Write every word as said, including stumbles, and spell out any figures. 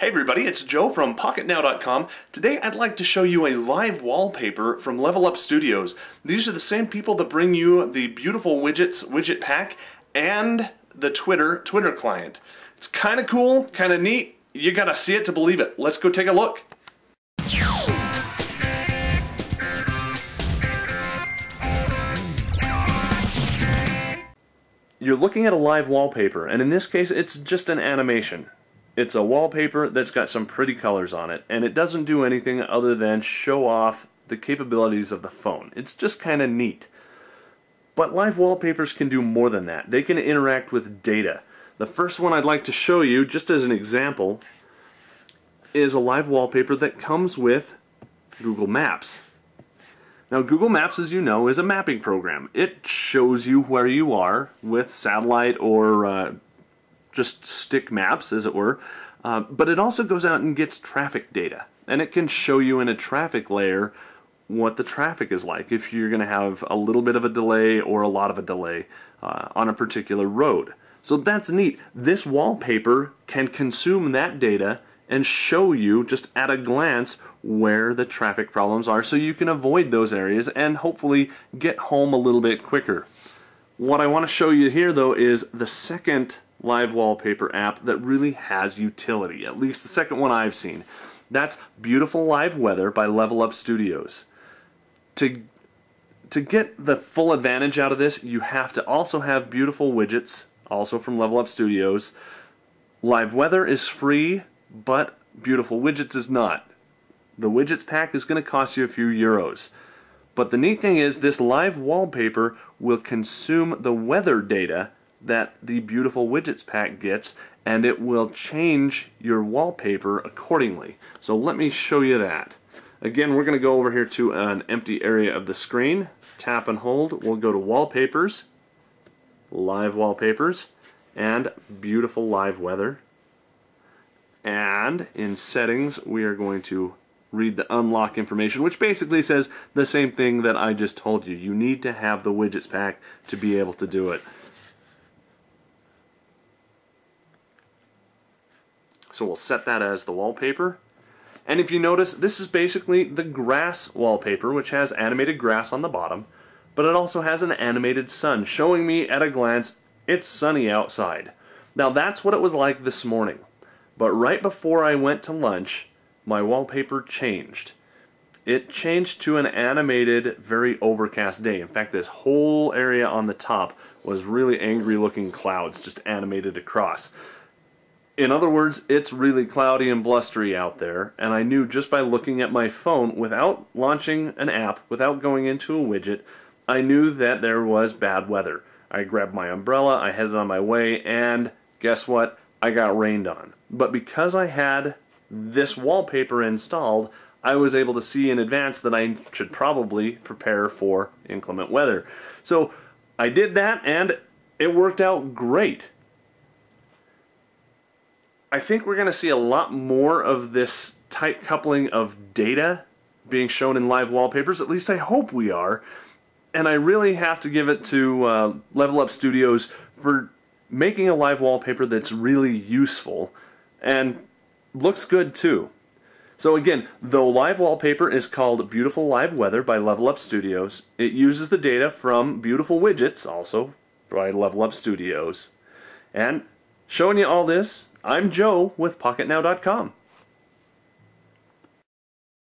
Hey everybody, it's Joe from Pocketnow dot com. Today I'd like to show you a live wallpaper from Level Up Studios. These are the same people that bring you the Beautiful Widgets widget pack and the Twitter Twitter client. It's kind of cool, kind of neat. You gotta see it to believe it. Let's go take a look. You're looking at a live wallpaper, and in this case it's just an animation. It's a wallpaper that's got some pretty colors on it, and it doesn't do anything other than show off the capabilities of the phone. It's just kind of neat. But live wallpapers can do more than that. They can interact with data. The first one I'd like to show you, just as an example, is a live wallpaper that comes with Google Maps. Now, Google Maps, as you know, is a mapping program. It shows you where you are with satellite or uh, just stick maps, as it were, uh, but it also goes out and gets traffic data, and it can show you in a traffic layer what the traffic is like, if you're going to have a little bit of a delay or a lot of a delay uh, on a particular road. So that's neat. This wallpaper can consume that data and show you just at a glance where the traffic problems are, so you can avoid those areas and hopefully get home a little bit quicker. What I want to show you here, though, is the second live wallpaper app that really has utility, at least the second one I've seen. That's Beautiful Live Weather by Level Up Studios. To, to get the full advantage out of this, you have to also have Beautiful Widgets, also from Level Up Studios. Live Weather is free, but Beautiful Widgets is not. The widgets pack is going to cost you a few euros. But the neat thing is, this live wallpaper will consume the weather data that the Beautiful Widgets pack gets, and it will change your wallpaper accordingly. So let me show you that. Again, we're going to go over here to an empty area of the screen, tap and hold, we'll go to Wallpapers, Live Wallpapers, and Beautiful Live Weather. And in Settings, we are going to read the unlock information, which basically says the same thing that I just told you. You need to have the widgets pack to be able to do it. So we'll set that as the wallpaper. And if you notice, this is basically the grass wallpaper, which has animated grass on the bottom, but it also has an animated sun, showing me at a glance it's sunny outside. Now that's what it was like this morning. But right before I went to lunch, my wallpaper changed. It changed to an animated, very overcast day. In fact, this whole area on the top was really angry looking clouds just animated across. In other words, it's really cloudy and blustery out there, and I knew just by looking at my phone, without launching an app, without going into a widget, I knew that there was bad weather. I grabbed my umbrella, I headed on my way, and guess what? I got rained on. But because I had this wallpaper installed, I was able to see in advance that I should probably prepare for inclement weather. So I did that, and it worked out great. I think we're going to see a lot more of this tight coupling of data being shown in live wallpapers, at least I hope we are, and I really have to give it to uh, Level Up Studios for making a live wallpaper that's really useful and looks good too. So again, the live wallpaper is called Beautiful Live Weather by Level Up Studios. It uses the data from Beautiful Widgets, also by Level Up Studios. And showing you all this, I'm Joe with Pocketnow dot com.